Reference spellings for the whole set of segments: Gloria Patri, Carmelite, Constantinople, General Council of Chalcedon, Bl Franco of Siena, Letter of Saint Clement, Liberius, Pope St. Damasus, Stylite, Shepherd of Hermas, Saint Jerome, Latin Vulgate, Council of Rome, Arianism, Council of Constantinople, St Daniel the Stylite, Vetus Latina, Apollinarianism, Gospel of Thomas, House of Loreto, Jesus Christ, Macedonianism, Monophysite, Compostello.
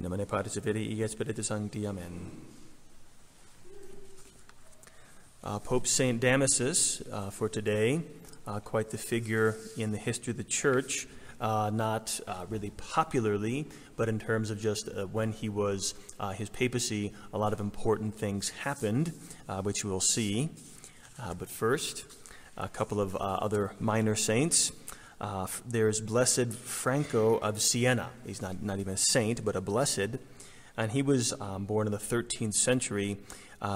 In nomine Patris et Filii et Spiritus Sancti. Amen. Pope St. Damasus for today, quite the figure in the history of the Church, not really popularly, but in terms of just when he was his papacy, a lot of important things happened, which we'll see. But first, a couple of other minor saints. There's Blessed Franco of Siena. He's not even a saint, but a blessed. And he was born in the 13th century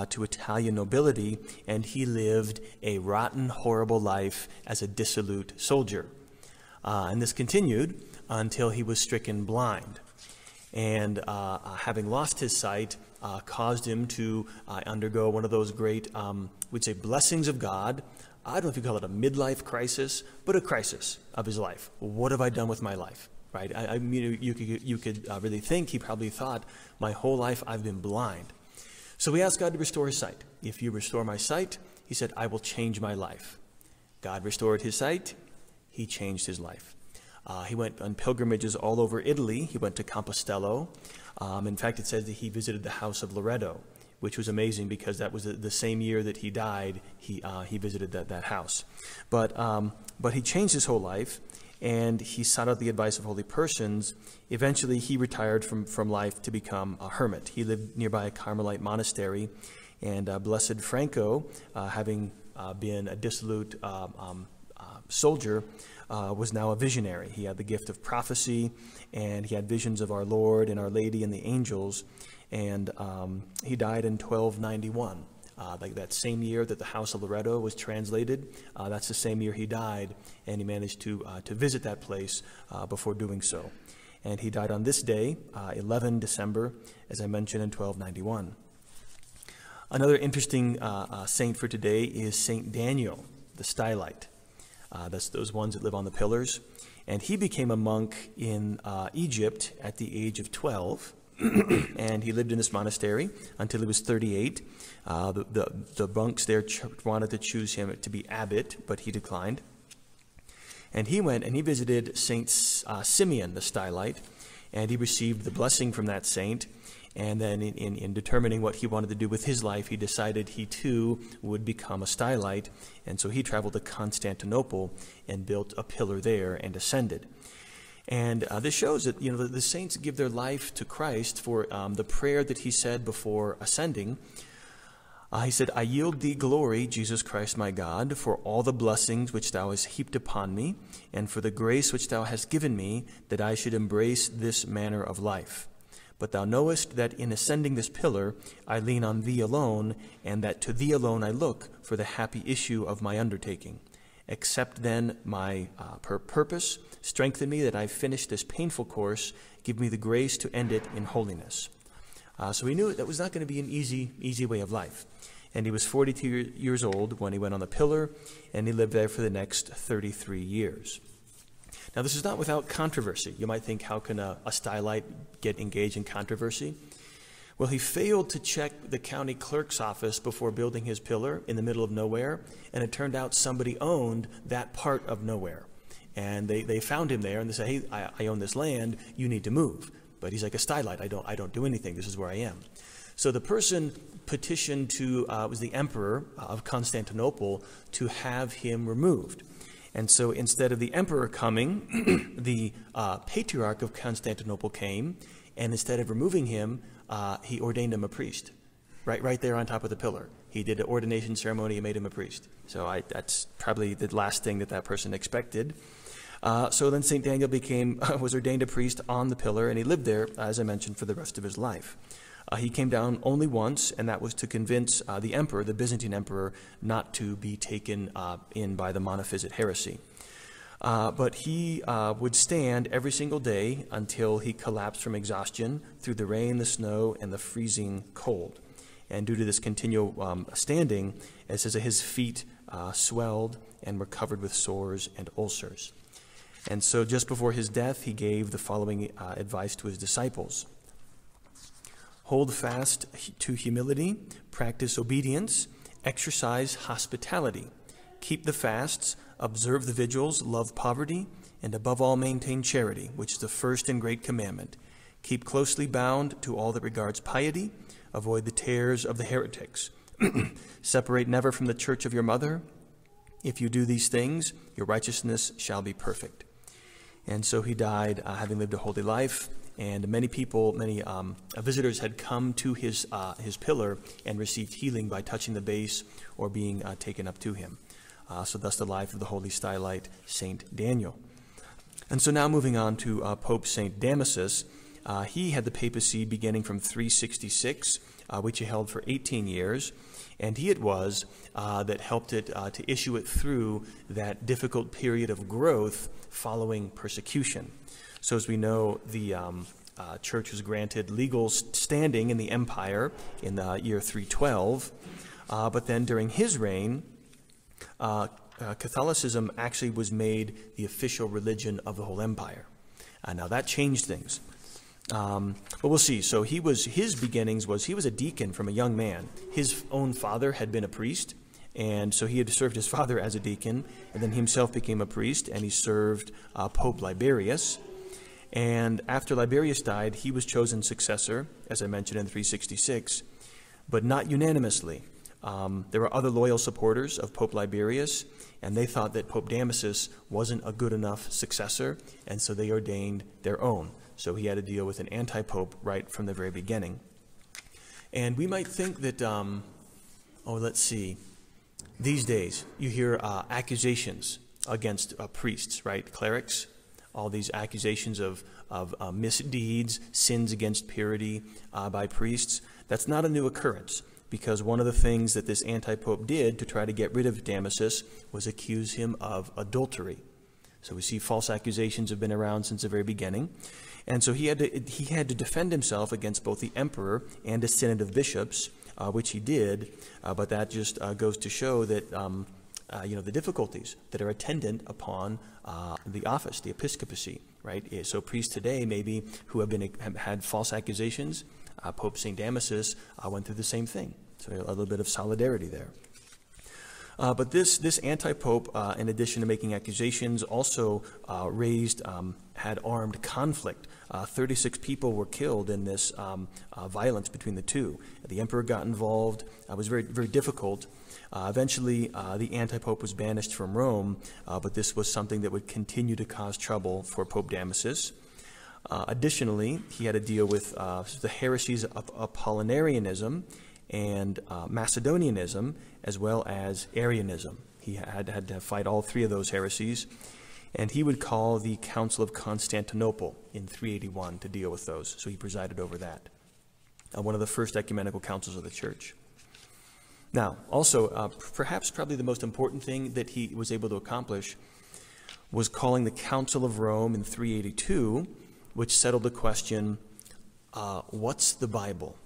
to Italian nobility, and he lived a rotten, horrible life as a dissolute soldier. And this continued until he was stricken blind. And having lost his sight, caused him to undergo one of those great, we'd say, blessings of God. I don't know if you call it a midlife crisis, but a crisis of his life. What have I done with my life, right? I mean, you could really think he probably thought, my whole life I've been blind. So we asked God to restore his sight. If you restore my sight, he said, I will change my life. God restored his sight. He changed his life. He went on pilgrimages all over Italy. He went to Compostello. In fact, it says that he visited the House of Loreto, which was amazing because that was the same year that he died, he visited that house. But he changed his whole life, and he sought out the advice of holy persons. Eventually, he retired from life to become a hermit. He lived nearby a Carmelite monastery, and Blessed Franco, having been a dissolute soldier, was now a visionary. He had the gift of prophecy, and he had visions of our Lord and our Lady and the angels. And he died in 1291, like that same year that the House of Loreto was translated. That's the same year he died, and he managed to visit that place before doing so. And he died on this day, 11 December, as I mentioned, in 1291. Another interesting saint for today is St. Daniel the Stylite. That's those ones that live on the pillars. And he became a monk in Egypt at the age of 12. And he lived in this monastery until he was 38. The monks there wanted to choose him to be abbot, but he declined. And he went and he visited Saint Simeon the Stylite, and he received the blessing from that saint. And then in determining what he wanted to do with his life, he decided he too would become a Stylite. And so he traveled to Constantinople and built a pillar there and ascended. And this shows that, you know, the saints give their life to Christ for the prayer that he said before ascending. He said, I yield thee glory, Jesus Christ my God, for all the blessings which thou hast heaped upon me, and for the grace which thou hast given me, that I should embrace this manner of life. But thou knowest that in ascending this pillar, I lean on thee alone, and that to thee alone I look for the happy issue of my undertaking. Accept then my purpose, strengthen me that I finish this painful course, give me the grace to end it in holiness. So he knew that was not going to be an easy way of life. And he was 42 years old when he went on the pillar, and he lived there for the next 33 years. Now this is not without controversy. You might think, how can a Stylite get engaged in controversy? Well, he failed to check the county clerk's office before building his pillar in the middle of nowhere, and it turned out somebody owned that part of nowhere. And they found him there, and they said, hey, I own this land, you need to move. But he's like, a Stylite, I don't do anything, this is where I am. So the person petitioned to, it was the emperor of Constantinople, to have him removed. And so instead of the emperor coming, the patriarch of Constantinople came, and instead of removing him, he ordained him a priest, right there on top of the pillar. He did an ordination ceremony and made him a priest. So that's probably the last thing that person expected. So then St. Daniel was ordained a priest on the pillar, and he lived there, as I mentioned, for the rest of his life. He came down only once, and that was to convince the emperor, the Byzantine emperor, not to be taken in by the Monophysite heresy. But he would stand every single day until he collapsed from exhaustion through the rain, the snow, and the freezing cold. And due to this continual standing, it says that his feet swelled and were covered with sores and ulcers. And so just before his death, he gave the following advice to his disciples. Hold fast to humility, practice obedience, exercise hospitality, keep the fasts, observe the vigils, love poverty, and above all maintain charity, which is the first and great commandment. Keep closely bound to all that regards piety. Avoid the tares of the heretics. Separate never from the church of your mother. If you do these things, your righteousness shall be perfect. And so he died, having lived a holy life. And many people, many visitors had come to his pillar and received healing by touching the base or being taken up to him. So thus the life of the holy Stylite, St. Daniel. And so now moving on to Pope St. Damasus. He had the papacy beginning from 366, which he held for 18 years. And he it was that helped it to issue it through that difficult period of growth following persecution. So as we know, the church was granted legal standing in the empire in the year 312. But then during his reign, Catholicism actually was made the official religion of the whole empire. Now that changed things. But we'll see. So he was, his beginnings was, he was a deacon from a young man. His own father had been a priest, and so he had served his father as a deacon, and then himself became a priest, and he served Pope Liberius. And after Liberius died, he was chosen successor, as I mentioned, in 366, but not unanimously. There were other loyal supporters of Pope Liberius, and they thought that Pope Damasus wasn't a good enough successor, and so they ordained their own. So he had to deal with an anti-pope right from the very beginning. And we might think that, let's see, these days you hear accusations against priests, right, clerics, all these accusations of misdeeds, sins against purity by priests. That's not a new occurrence, because one of the things that this anti-pope did to try to get rid of Damasus was accuse him of adultery. So we see false accusations have been around since the very beginning. And so he had to defend himself against both the emperor and a synod of bishops, which he did. But that just goes to show that, you know, the difficulties that are attendant upon the office, the episcopacy, right? So priests today maybe who have had false accusations, Pope St. Damasus went through the same thing. So a little bit of solidarity there. But this anti-pope, in addition to making accusations, also had armed conflict. 36 people were killed in this violence between the two. The emperor got involved. It was very, very difficult. Eventually, the anti-pope was banished from Rome, but this was something that would continue to cause trouble for Pope Damasus. Additionally, he had to deal with the heresies of Apollinarianism and Macedonianism, as well as Arianism. He had to fight all three of those heresies, and he would call the Council of Constantinople in 381 to deal with those, so he presided over that, one of the first ecumenical councils of the church. Now, also, probably the most important thing that he was able to accomplish was calling the Council of Rome in 382, which settled the question, what's the Bible?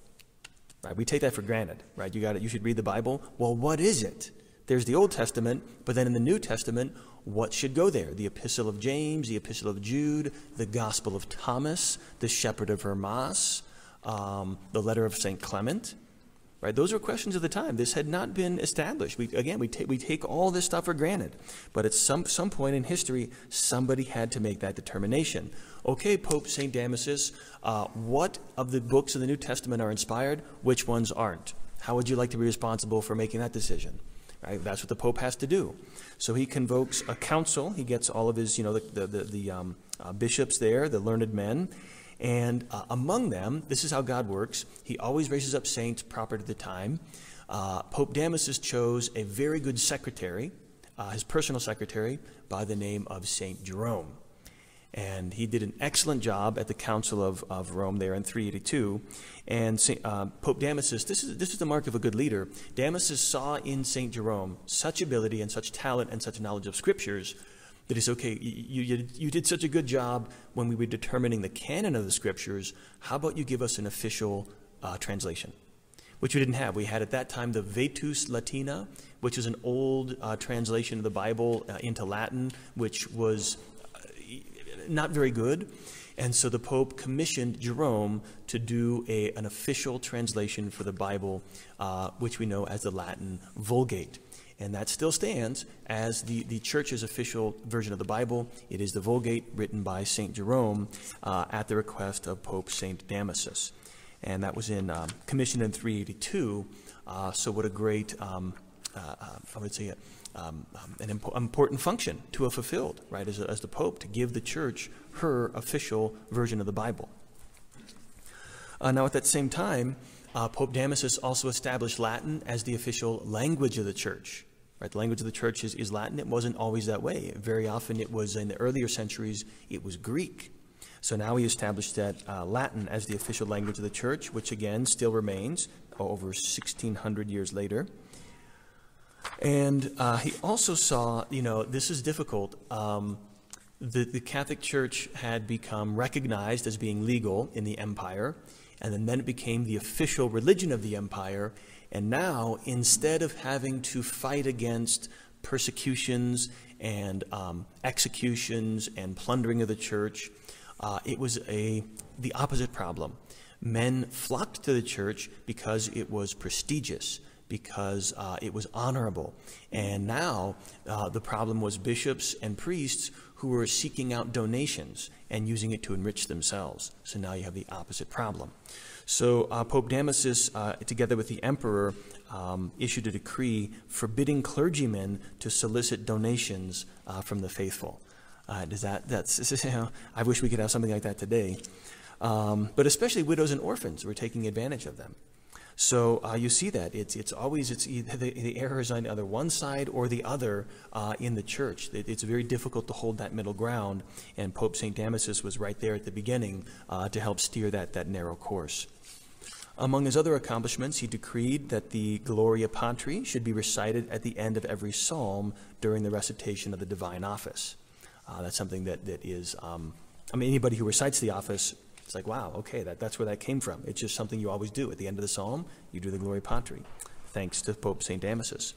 Right, we take that for granted, right? You got it. You should read the Bible. Well, what is it? There's the Old Testament, but then in the New Testament, what should go there? The Epistle of James, the Epistle of Jude, the Gospel of Thomas, the Shepherd of Hermas, the Letter of Saint Clement, right? Those were questions of the time. This had not been established. We take all this stuff for granted, but at some point in history, somebody had to make that determination. Okay, Pope St. Damasus, what of the books of the New Testament are inspired? Which ones aren't? How would you like to be responsible for making that decision? Right? That's what the Pope has to do. So he convokes a council. He gets all of his, you know, the bishops there, the learned men. And among them, this is how God works. He always raises up saints proper to the time. Pope Damasus chose a very good secretary, his personal secretary, by the name of St. Jerome. And he did an excellent job at the Council of Rome there in 382. And Pope Damasus, this is the mark of a good leader. Damasus saw in St. Jerome such ability and such talent and such knowledge of scriptures that he said, okay, you did such a good job when we were determining the canon of the scriptures. How about you give us an official translation? Which we didn't have. We had at that time the Vetus Latina, which is an old translation of the Bible into Latin, which was not very good. And so the Pope commissioned Jerome to do an official translation for the Bible, which we know as the Latin Vulgate. And that still stands as the Church's official version of the Bible. It is the Vulgate written by St. Jerome at the request of Pope St. Damasus. And that was in commissioned in 382. So what a great, I would say, an important function to have fulfilled, right, as the Pope, to give the Church her official version of the Bible. Now, at that same time, Pope Damasus also established Latin as the official language of the Church. Right, the language of the Church is Latin. It wasn't always that way. Very often it was, in the earlier centuries, it was Greek. So now he established that Latin as the official language of the Church, which again still remains over 1,600 years later. And he also saw, you know, this is difficult. The Catholic Church had become recognized as being legal in the empire, and then it became the official religion of the empire. And now, instead of having to fight against persecutions and executions and plundering of the Church, it was the opposite problem. Men flocked to the Church because it was prestigious, because it was honorable. And now the problem was bishops and priests who were seeking out donations and using it to enrich themselves. So now you have the opposite problem. So Pope Damasus, together with the emperor, issued a decree forbidding clergymen to solicit donations from the faithful. That's, you know, I wish we could have something like that today. But especially widows and orphans were taking advantage of them. So you see that it's always either the error is on either one side or the other in the Church. It's very difficult to hold that middle ground, and Pope St. Damasus was right there at the beginning to help steer that narrow course. Among his other accomplishments, he decreed that the Gloria Patri should be recited at the end of every psalm during the recitation of the divine office. That's something that is, I mean, anybody who recites the office, it's like, wow, okay, that's where that came from. It's just something you always do. At the end of the psalm, you do the Gloria Patri, thanks to Pope St. Damasus.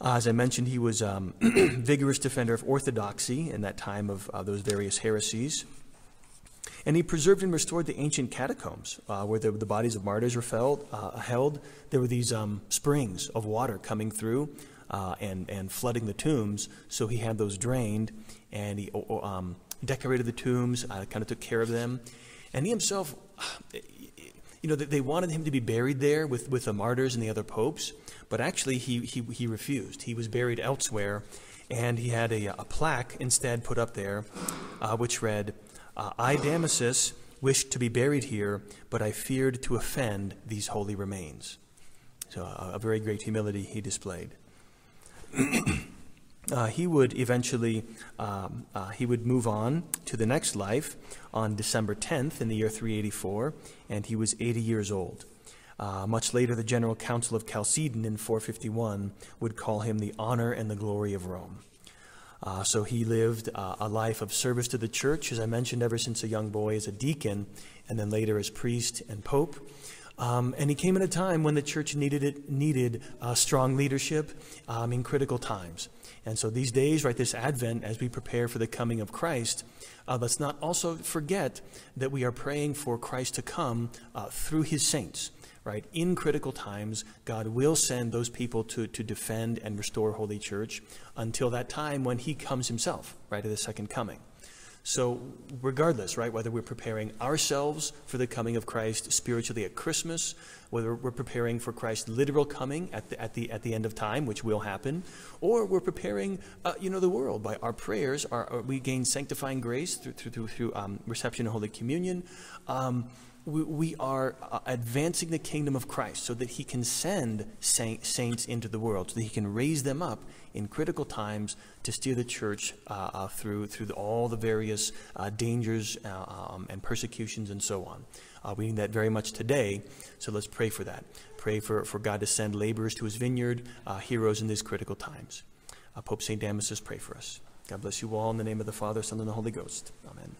As I mentioned, he was a vigorous defender of orthodoxy in that time of those various heresies. And he preserved and restored the ancient catacombs where the bodies of martyrs were held. There were these springs of water coming through and flooding the tombs, so he had those drained, and he decorated the tombs, kind of took care of them. And he himself, you know, they wanted him to be buried there with the martyrs and the other popes, but actually he refused. He was buried elsewhere, and he had a plaque instead put up there, which read, "I, Damasus, wished to be buried here, but I feared to offend these holy remains." So a very great humility he displayed. He would eventually he would move on to the next life on December 10th in the year 384, and he was 80 years old. Much later, the General Council of Chalcedon in 451 would call him the honor and the glory of Rome. So he lived a life of service to the Church, as I mentioned, ever since a young boy as a deacon, and then later as priest and pope. And he came at a time when the Church needed strong leadership in critical times. And so these days, right, this Advent, as we prepare for the coming of Christ, let's not also forget that we are praying for Christ to come through his saints, right? In critical times, God will send those people to defend and restore Holy Church until that time when he comes himself, right, at the second coming. So regardless, right, whether we're preparing ourselves for the coming of Christ spiritually at Christmas, whether we're preparing for Christ's literal coming at the end of time, which will happen, or we're preparing, you know, the world by our prayers, we gain sanctifying grace through reception of Holy Communion. We are advancing the kingdom of Christ so that he can send saints into the world, so that he can raise them up in critical times to steer the Church through all the various dangers and persecutions and so on. We need that very much today, so let's pray for that. Pray for God to send laborers to his vineyard, heroes in these critical times. Pope St. Damasus, pray for us. God bless you all in the name of the Father, Son, and the Holy Ghost. Amen.